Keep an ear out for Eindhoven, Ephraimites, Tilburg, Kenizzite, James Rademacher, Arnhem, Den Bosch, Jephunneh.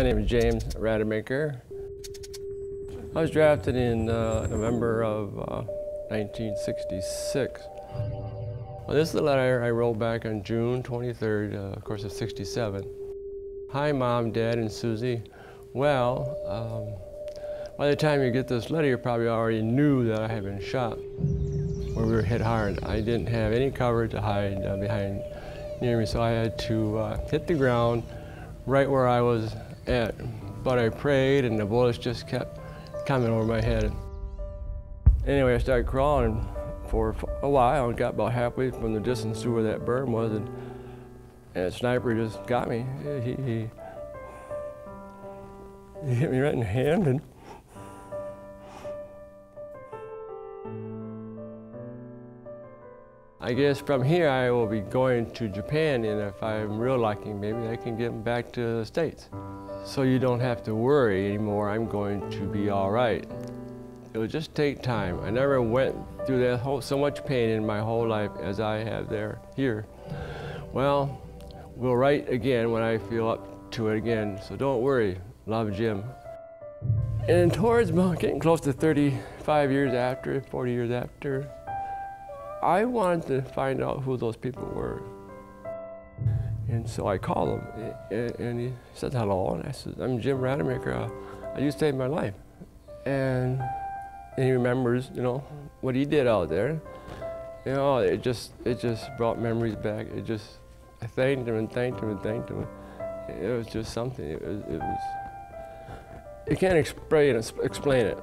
My name is James Rademacher. I was drafted in November of 1966. Well, this is the letter I wrote back on June 23rd, of course, of 67. Hi, Mom, Dad, and Susie. Well, by the time you get this letter, you probably already knew that I had been shot, where we were hit hard. I didn't have any cover to hide behind near me, so I had to hit the ground right where I was at. But I prayed, and the bullets just kept coming over my head. Anyway, I started crawling for a while and got about halfway from the distance to where that berm was, and a sniper just got me. He hit me right in the hand, and I guess from here I will be going to Japan, and if I'm real lucky, maybe I can get back to the States. So you don't have to worry anymore, I'm going to be all right. It'll just take time. I never went through that so much pain in my whole life as I have here. Well, we'll write again when I feel up to it again, so don't worry. Love, Jim. And towards getting close to 35 years after, 40 years after, I wanted to find out who those people were. And so I called him, and he said hello, and I said, I'm Jim Rademacher, you saved my life. And he remembers, you know, what he did out there. You know, it just brought memories back. I thanked him and thanked him and thanked him. It was just something, it was you can't explain it.